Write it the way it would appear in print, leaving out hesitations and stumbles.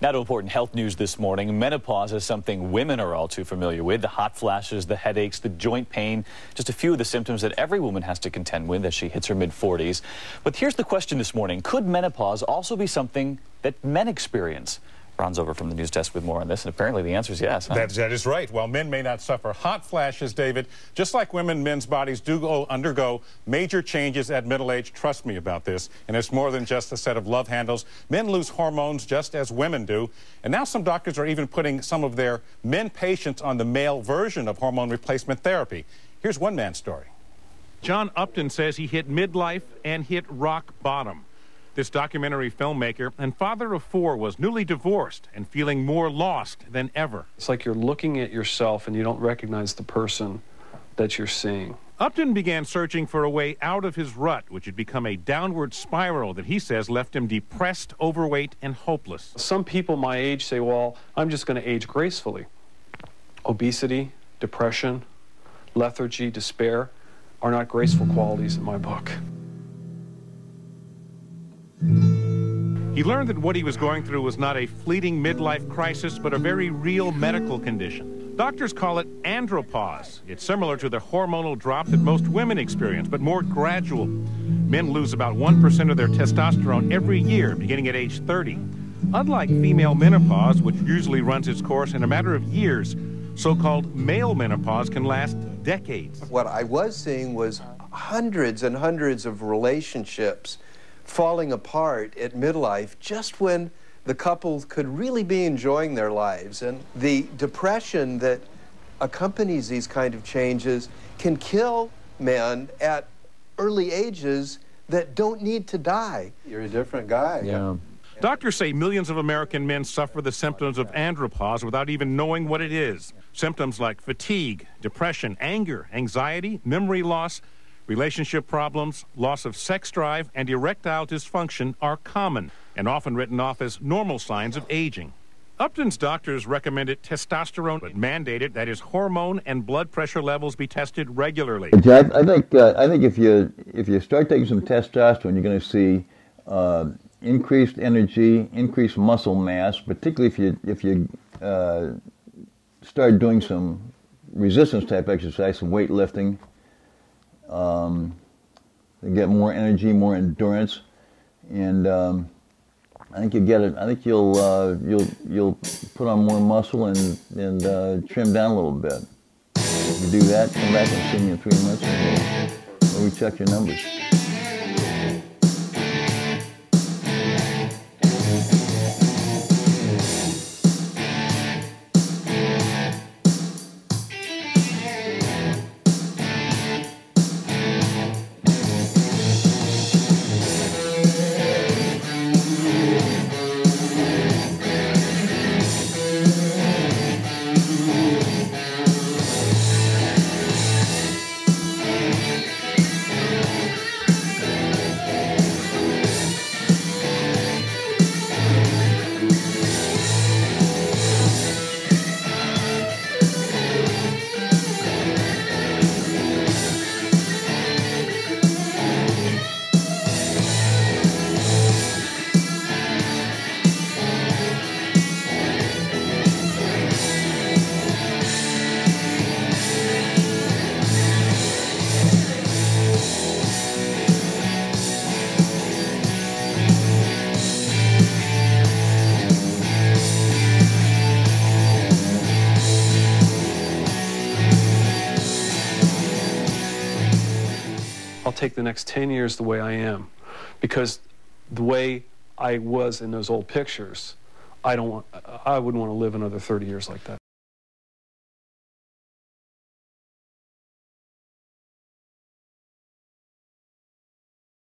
Now to important health news this morning. Menopause is something women are all too familiar with. The hot flashes, the headaches, the joint pain, just a few of the symptoms that every woman has to contend with as she hits her mid-40s. But here's the question this morning. Could menopause also be something that men experience? Ron's over from the news desk with more on this, and apparently the answer is yes. Huh? That is right. While men may not suffer hot flashes, David, just like women, men's bodies do undergo major changes at middle age. Trust me about this. And it's more than just a set of love handles. Men lose hormones just as women do. And now some doctors are even putting some of their men patients on the male version of hormone replacement therapy. Here's one man's story. John Upton says he hit midlife and hit rock bottom. This documentary filmmaker and father of four was newly divorced and feeling more lost than ever. It's like you're looking at yourself and you don't recognize the person that you're seeing. Upton began searching for a way out of his rut, which had become a downward spiral that he says left him depressed, overweight, and hopeless. Some people my age say, well, I'm just going to age gracefully. Obesity, depression, lethargy, despair are not graceful qualities in my book. He learned that what he was going through was not a fleeting midlife crisis, but a very real medical condition. Doctors call it andropause. It's similar to the hormonal drop that most women experience, but more gradual. Men lose about 1% of their testosterone every year, beginning at age 30. Unlike female menopause, which usually runs its course in a matter of years, so-called male menopause can last decades. What I was seeing was hundreds and hundreds of relationships falling apart at midlife, just when the couple could really be enjoying their lives. And the depression that accompanies these kind of changes can kill men at early ages that don't need to die. You're a different guy. Yeah. Doctors say millions of American men suffer the symptoms of andropause without even knowing what it is. Symptoms like fatigue, depression, anger, anxiety, memory loss, relationship problems, loss of sex drive, and erectile dysfunction are common and often written off as normal signs of aging. Upton's doctors recommended testosterone, but mandated that his hormone and blood pressure levels be tested regularly. I think if you start taking some testosterone, you're going to see increased energy, increased muscle mass, particularly if you start doing some resistance type exercise, some weightlifting. They get more energy, more endurance, and I think you get it. I think you'll put on more muscle and trim down a little bit. If you do that, come back and see me in 3 months, and we'll recheck your numbers. I'll take the next 10 years the way I am, because the way I was in those old pictures, I wouldn't want to live another 30 years like that.